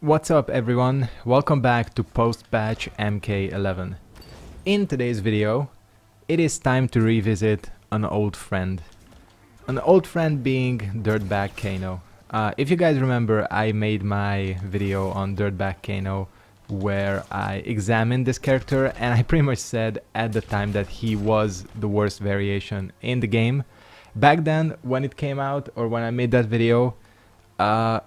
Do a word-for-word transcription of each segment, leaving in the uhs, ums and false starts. What's up everyone, welcome back to post-patch M K eleven. In today's video, it is time to revisit an old friend. An old friend being Dirtbag Kano. Uh, if you guys remember, I made my video on Dirtbag Kano where I examined this character and I pretty much said at the time that he was the worst variation in the game. Back then, when it came out or when I made that video, uh,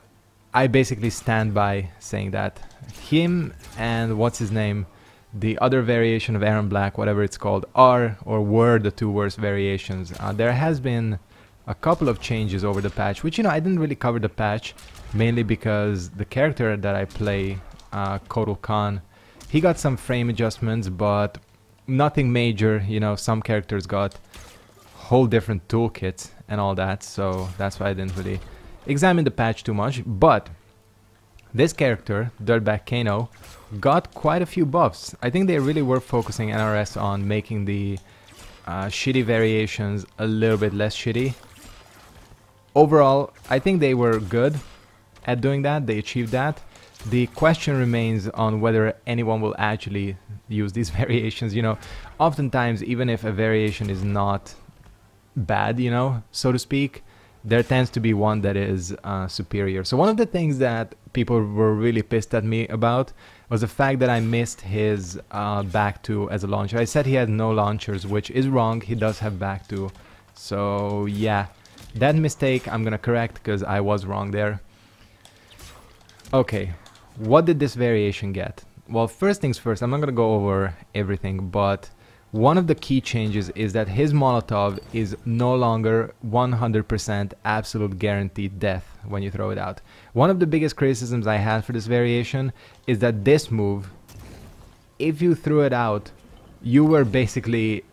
I basically stand by saying that him and what's his name, the other variation of Erron Black, whatever it's called, are or were the two worst variations. Uh, there has been a couple of changes over the patch, which, you know, I didn't really cover the patch, mainly because the character that I play, uh, Kotal Khan, he got some frame adjustments, but nothing major. You know, some characters got whole different toolkits and all that, so that's why I didn't really examine the patch too much. But this character, Dirtbag Kano, got quite a few buffs. I think they really were focusing N R S on making the uh, shitty variations a little bit less shitty. Overall, I think they were good at doing that, they achieved that. The question remains on whether anyone will actually use these variations, you know. Oftentimes, even if a variation is not bad, you know, so to speak, there tends to be one that is uh, superior. So one of the things that people were really pissed at me about was the fact that I missed his uh, back two as a launcher. I said he had no launchers, which is wrong. He does have back two. So yeah, that mistake I'm gonna correct because I was wrong there. Okay, what did this variation get? Well, first things first, I'm not gonna go over everything, but one of the key changes is that his Molotov is no longer one hundred percent absolute guaranteed death when you throw it out. One of the biggest criticisms I had for this variation is that this move, if you threw it out, you were basically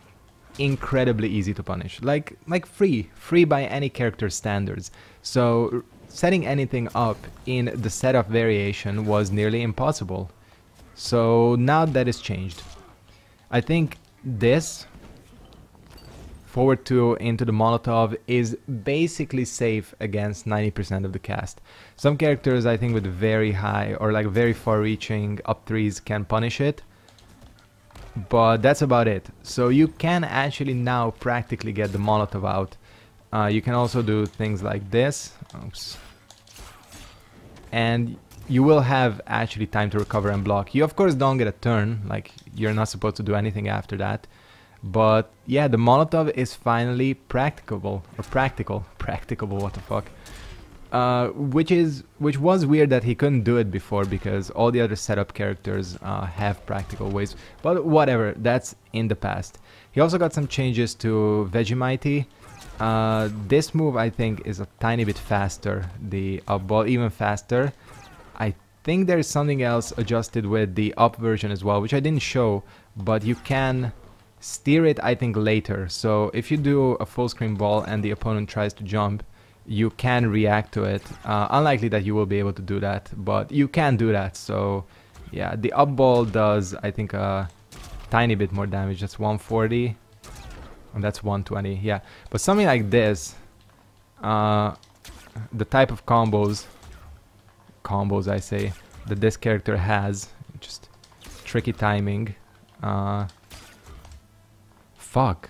incredibly easy to punish. Like, like free, free by any character standards. So setting anything up in the setup variation was nearly impossible. So now that is changed. I think this forward two into the Molotov is basically safe against ninety percent of the cast. Some characters, I think, with very high or like very far reaching up threes can punish it, but that's about it. So you can actually now practically get the Molotov out. Uh, you can also do things like this. Oops. And you will have actually time to recover and block. You of course don't get a turn, like you're not supposed to do anything after that. But yeah, the Molotov is finally practicable, or practical, practicable, what the fuck. Uh, which is, which was weird that he couldn't do it before because all the other setup characters uh, have practical ways. But whatever, that's in the past. He also got some changes to Veggie Might. Uh, this move I think is a tiny bit faster, the up ball even faster. I think there is something else adjusted with the up version as well, which I didn't show, but you can steer it, I think, later. So if you do a full screen ball and the opponent tries to jump, you can react to it. Uh, unlikely that you will be able to do that, but you can do that. So yeah, the up ball does, I think, a tiny bit more damage. That's one forty, and that's one twenty, yeah. But something like this, uh, the type of combos combos I say that this character has, just tricky timing. Uh, fuck,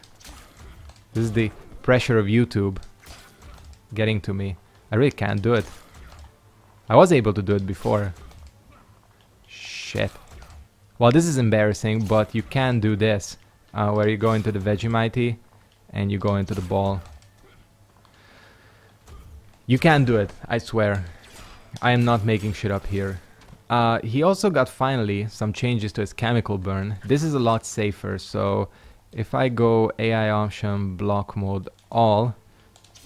this is the pressure of YouTube getting to me. I really can't do it. I was able to do it before. Shit. Well, this is embarrassing, but you can do this uh, where you go into the Vegemighty and you go into the ball. You can do it, I swear. I am not making shit up here. Uh, he also got finally some changes to his Chemical Burn. This is a lot safer, so if I go A I option, block mode, all,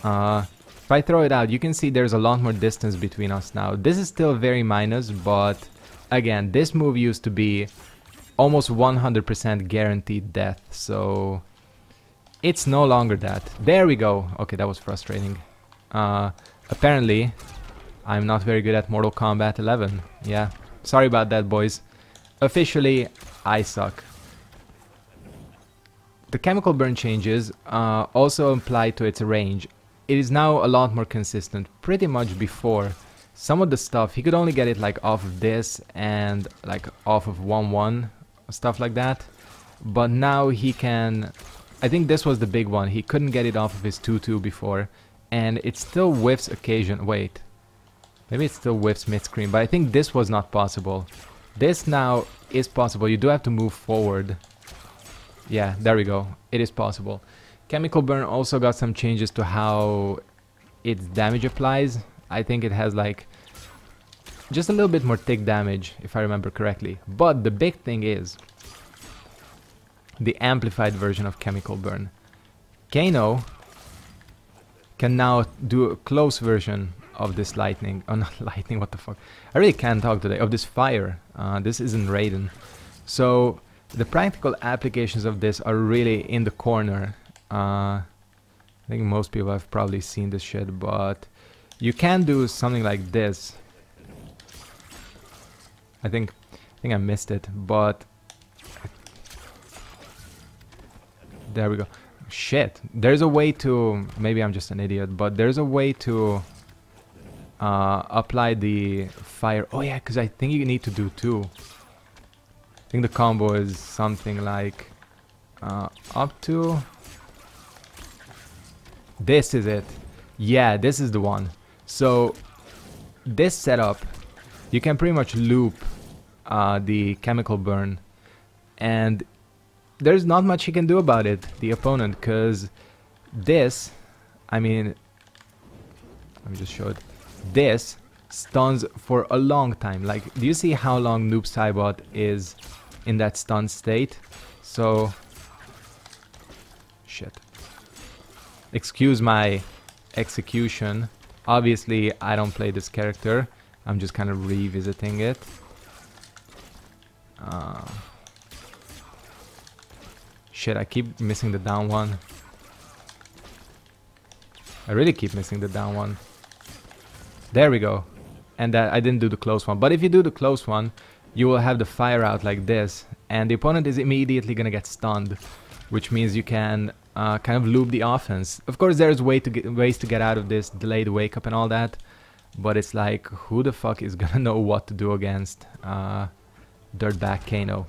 uh, if I throw it out, you can see there's a lot more distance between us now. This is still very minus, but again, this move used to be almost one hundred percent guaranteed death, so it's no longer that. There we go. Okay, that was frustrating. Uh, apparently, I'm not very good at Mortal Kombat eleven, yeah. Sorry about that, boys. Officially, I suck. The Chemical Burn changes uh, also apply to its range. It is now a lot more consistent, pretty much before. some of the stuff he could only get it like off of this and like off of one one, stuff like that. But now he can, I think this was the big one, he couldn't get it off of his two two before, and it still whiffs occasion, wait, maybe it still whiffs mid-screen, but I think this was not possible. This now is possible, you do have to move forward. Yeah, there we go, it is possible. Chemical Burn also got some changes to how its damage applies. I think it has like just a little bit more tick damage, if I remember correctly. But the big thing is the amplified version of Chemical Burn. Kano can now do a close version of this lightning, oh not lightning, what the fuck, I really can't talk today, of this fire. Uh, this isn't Raiden. So the practical applications of this are really in the corner. Uh, I think most people have probably seen this shit, but you can do something like this. I think, I think I missed it, but there we go. Shit, there's a way to, maybe I'm just an idiot, but there's a way to uh, apply the fire. Oh yeah, because I think you need to do two. I think the combo is something like uh, up to... This is it. Yeah, this is the one. So this setup, you can pretty much loop uh, the Chemical Burn, and there's not much he can do about it, the opponent, because this, I mean, let me just show it, this stuns for a long time. Like, do you see how long Noob Saibot is in that stun state? So, shit. Excuse my execution. Obviously, I don't play this character. I'm just kind of revisiting it. Uh, shit, I keep missing the down one. I really keep missing the down one. There we go. And that, I didn't do the close one. But if you do the close one, you will have the fire out like this. And the opponent is immediately going to get stunned. Which means you can... Uh, kind of loop the offense. Of course, there's way to get, ways to get out of this, delayed wake up and all that, but it's like, who the fuck is gonna know what to do against uh, Dirtbag Kano?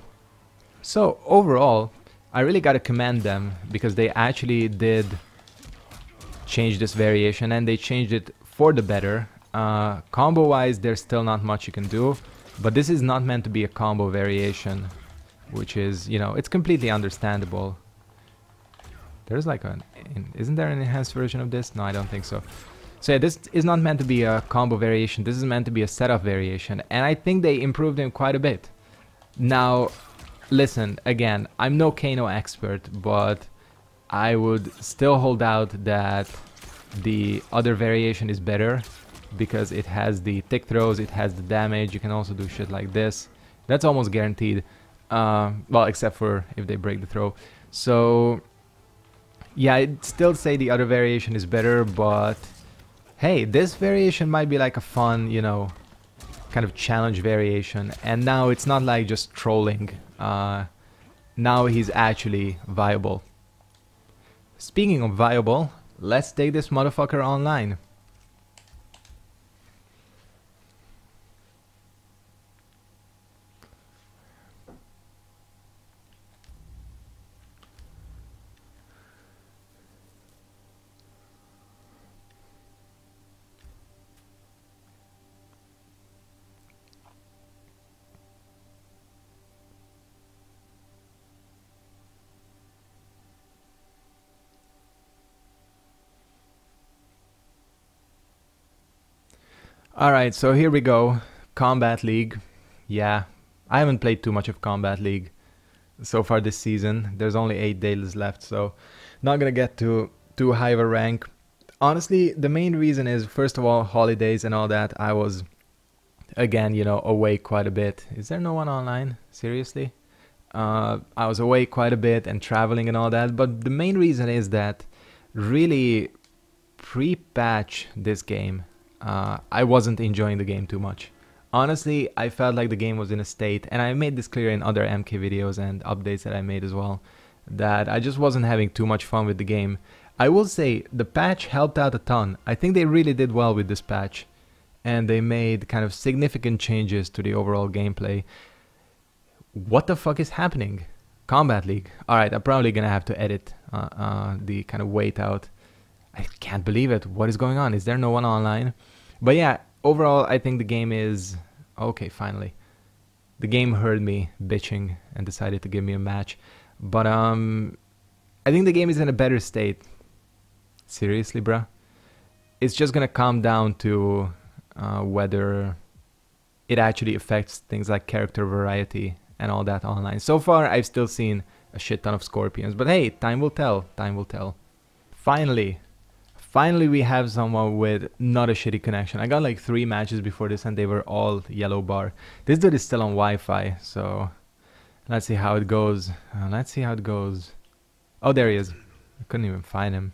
So overall, I really gotta commend them because they actually did change this variation, and they changed it for the better. Uh, combo-wise, there's still not much you can do, but this is not meant to be a combo variation, which is, you know, it's completely understandable. There's like an... Isn't there an enhanced version of this? No, I don't think so. So yeah, this is not meant to be a combo variation. This is meant to be a setup variation. And I think they improved him quite a bit. Now, listen, again, I'm no Kano expert, but I would still hold out that the other variation is better because it has the tick throws, it has the damage, you can also do shit like this. That's almost guaranteed. Uh, well, except for if they break the throw. So... yeah, I'd still say the other variation is better, but hey, this variation might be like a fun, you know, kind of challenge variation. And now it's not like just trolling. Uh, now he's actually viable. Speaking of viable, let's take this motherfucker online. Alright, so here we go, Combat League. Yeah, I haven't played too much of Combat League so far this season. There's only eight days left, so not gonna get to too high of a rank. Honestly, the main reason is, first of all, holidays and all that. I was, again, you know, away quite a bit. Is there no one online? Seriously? Uh, I was away quite a bit and traveling and all that, but the main reason is that really pre-patch this game. Uh, I wasn't enjoying the game too much. Honestly, I felt like the game was in a state, and I made this clear in other M K videos and updates that I made as well, that I just wasn't having too much fun with the game. I will say, the patch helped out a ton. I think they really did well with this patch. and they made kind of significant changes to the overall gameplay. What the fuck is happening? Combat League. Alright, I'm probably gonna have to edit uh, uh, the kind of wait out. I can't believe it. What is going on? Is there no one online? But yeah, overall I think the game is... Okay, finally. The game heard me bitching and decided to give me a match. But um, I think the game is in a better state. Seriously, bruh? It's just gonna come down to uh, whether it actually affects things like character variety and all that online. So far, I've still seen a shit ton of Scorpions, but hey, time will tell, time will tell. Finally, finally we have someone with not a shitty connection. I got like three matches before this and they were all yellow bar. This dude is still on Wi-Fi, so let's see how it goes. Uh, let's see how it goes. Oh, there he is. I couldn't even find him.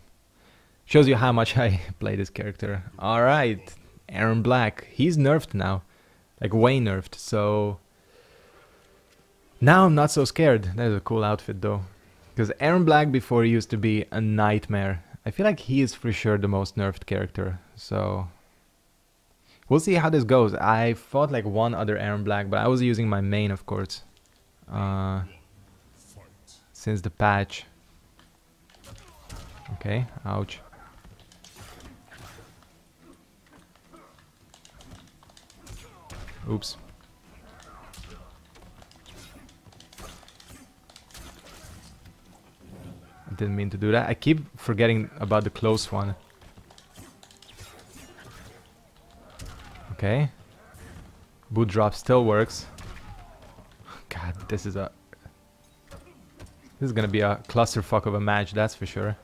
Shows you how much I play this character. Alright, Erron Black. He's nerfed now, like way nerfed, so... Now I'm not so scared. That is a cool outfit though. Because Erron Black before used to be a nightmare. I feel like he is for sure the most nerfed character. So we'll see how this goes. I fought like one other Erron Black, but I was using my main of course. Uh, since the patch. Okay, ouch. Oops. Didn't mean to do that. I keep forgetting about the close one. Okay. Boot drop still works. God, this is a... This is gonna be a clusterfuck of a match, that's for sure.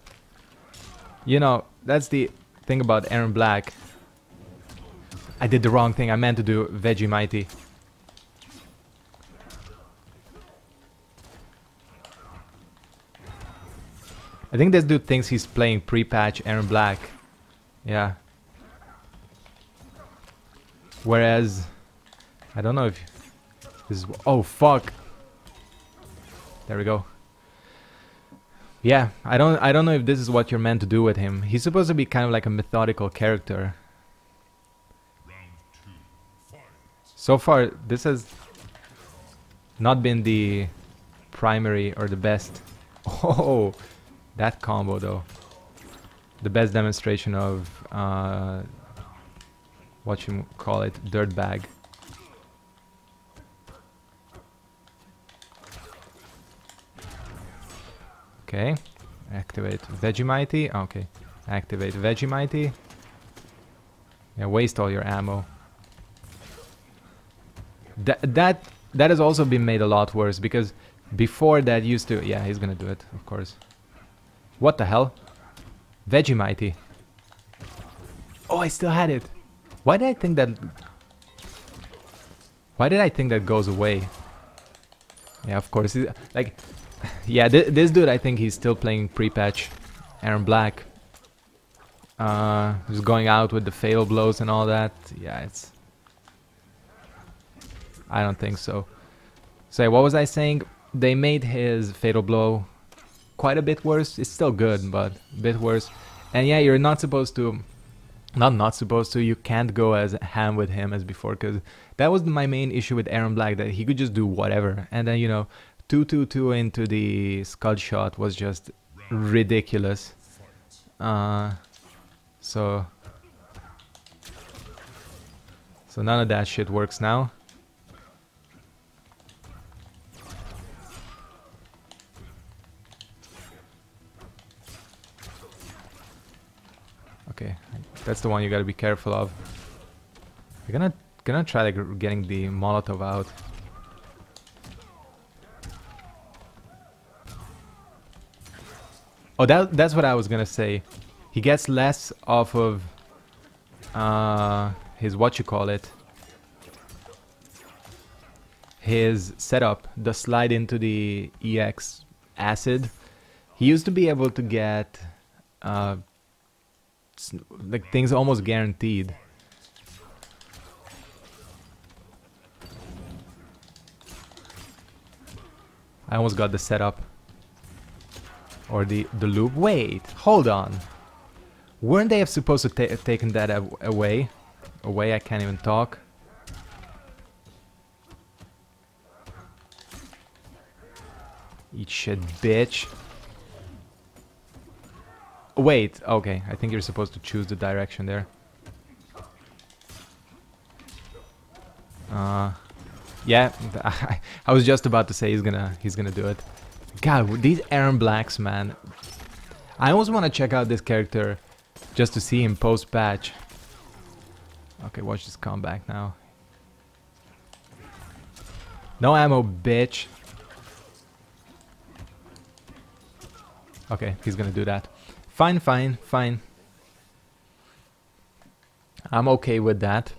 You know, that's the thing about Erron Black. I did the wrong thing. I meant to do Veggie Mighty. I think this dude thinks he's playing pre-patch Erron Black. Yeah. Whereas... I don't know if... This is... Oh, fuck! There we go. Yeah, I don't, I don't know if this is what you're meant to do with him. He's supposed to be kind of like a methodical character. So far, this has... not been the... primary or the best. Oh! That combo though, the best demonstration of uh, what you call it, Dirtbag. Okay, activate Vegemighty. Okay, activate Vegemighty. Yeah, waste all your ammo. That that that has also been made a lot worse because before that used to. Yeah, he's gonna do it, of course. What the hell? Vegemighty. Oh, I still had it. Why did I think that... Why did I think that goes away? Yeah, of course. Like, yeah, th this dude, I think he's still playing pre-patch Erron Black. Uh, just going out with the fatal blows and all that. Yeah, it's... I don't think so. So, what was I saying? They made his fatal blow... quite a bit worse. It's still good, but a bit worse. And yeah, you're not supposed to, not not supposed to, you can't go as ham with him as before, because that was my main issue with Erron Black, that he could just do whatever. And then, you know, two two two into the scud shot was just ridiculous. Uh, so, so none of that shit works now. Okay, that's the one you gotta be careful of. I'm gonna, gonna try like, getting the Molotov out. Oh, that, that's what I was gonna say. He gets less off of uh, his, what you call it, his setup, the slide into the E X acid. He used to be able to get... Uh, like things almost guaranteed. I almost got the setup or the the loop. Wait, hold on. Weren't they supposed to ta taken that away? away, I can't even talk. Eat shit, bitch. Wait, okay, I think you're supposed to choose the direction there. Uh, yeah, I was just about to say he's gonna he's gonna do it. God, these Erron Blacks, man. I almost want to check out this character just to see him post-patch. Okay, watch this comeback now. No ammo, bitch. Okay, he's gonna do that. Fine, fine, fine. I'm okay with that.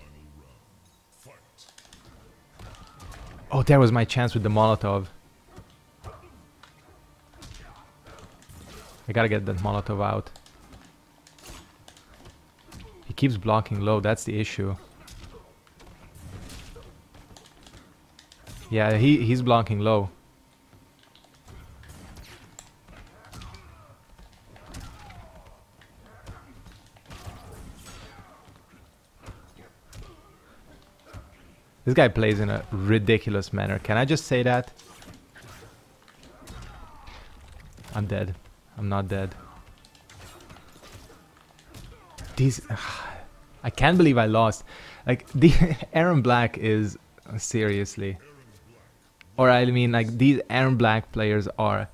Oh, there was my chance with the Molotov. I gotta get that Molotov out. He keeps blocking low, that's the issue. Yeah, he, he's blocking low. This guy plays in a ridiculous manner. Can I just say that? I'm dead. I'm not dead. These... Uh, I can't believe I lost. Like, the Erron Black is... Uh, seriously. Or I mean, like, these Erron Black players are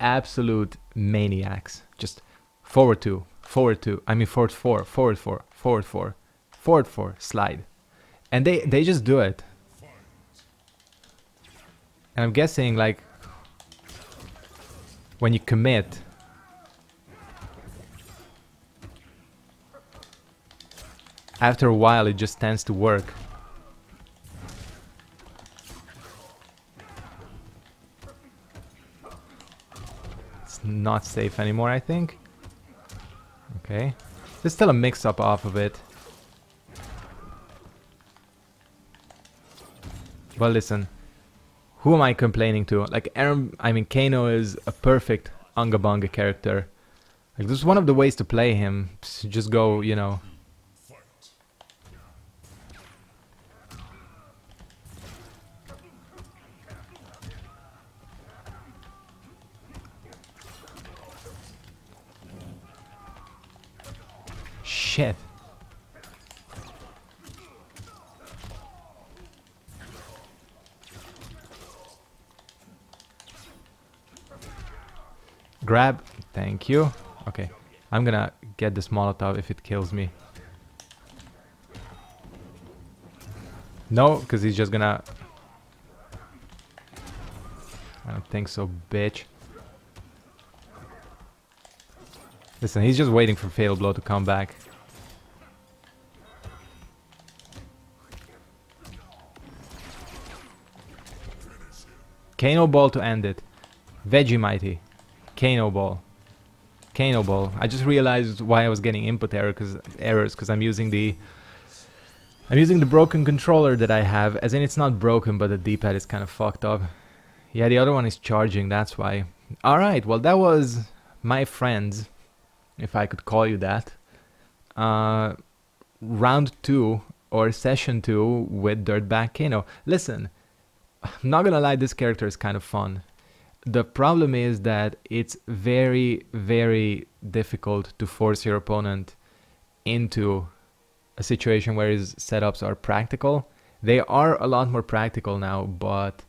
absolute maniacs. Just forward two, forward two. I mean, forward four, forward four, forward four, forward four, slide. And they, they just do it. And I'm guessing, like, when you commit... After a while, it just tends to work. It's not safe anymore, I think. Okay. There's still a mix-up off of it. Well, listen, who am I complaining to? Like, Erron, I mean, Kano is a perfect Unga Bunga character. Like, this is one of the ways to play him. Just go, you know. Shit. Grab, thank you. Okay, I'm gonna get this Molotov if it kills me. No, because he's just gonna... I don't think so, bitch. Listen, he's just waiting for Fatal Blow to come back. Kano Ball to end it. Veggie Mighty. Kano Ball. Kano Ball. I just realized why I was getting input error cause, errors because I'm using the I'm using the broken controller that I have. As in, it's not broken, but the D-pad is kind of fucked up. Yeah, the other one is charging, that's why. Alright, well that was my friends, if I could call you that. Uh, round two or session two with Dirtbag Kano. Listen, I'm not gonna lie, this character is kind of fun. The problem is that it's very, very difficult to force your opponent into a situation where his setups are practical. They are a lot more practical now, but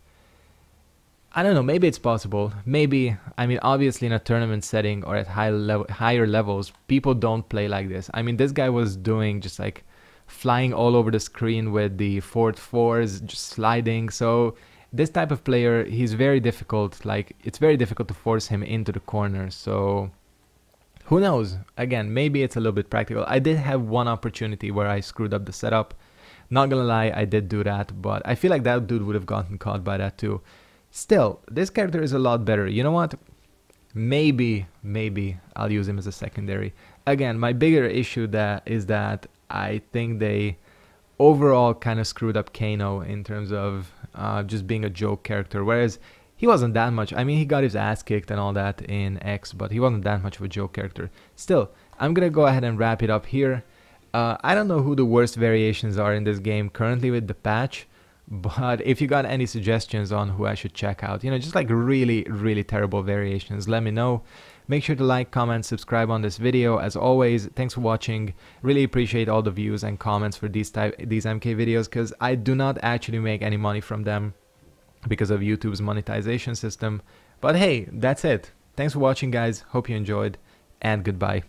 I don't know, maybe it's possible. Maybe, I mean, obviously in a tournament setting or at high level, higher levels, people don't play like this. I mean, this guy was doing just like flying all over the screen with the forward fours, just sliding, so... This type of player, he's very difficult, like, it's very difficult to force him into the corner, so... Who knows? Again, maybe it's a little bit practical. I did have one opportunity where I screwed up the setup. Not gonna lie, I did do that, but I feel like that dude would have gotten caught by that too. Still, this character is a lot better. You know what? Maybe, maybe I'll use him as a secondary. Again, my bigger issue that is that I think they overall kind of screwed up Kano in terms of... Uh, just being a joke character, whereas he wasn't that much. I mean, he got his ass kicked and all that in X, but he wasn't that much of a joke character. Still, I'm gonna go ahead and wrap it up here. Uh, I don't know who the worst variations are in this game currently with the patch, but if you got any suggestions on who I should check out, you know, just like really, really terrible variations, let me know. Make sure to like, comment, subscribe on this video. As always, thanks for watching. Really appreciate all the views and comments for these type these M K videos, because I do not actually make any money from them because of YouTube's monetization system. But hey, that's it. Thanks for watching, guys. Hope you enjoyed, and goodbye.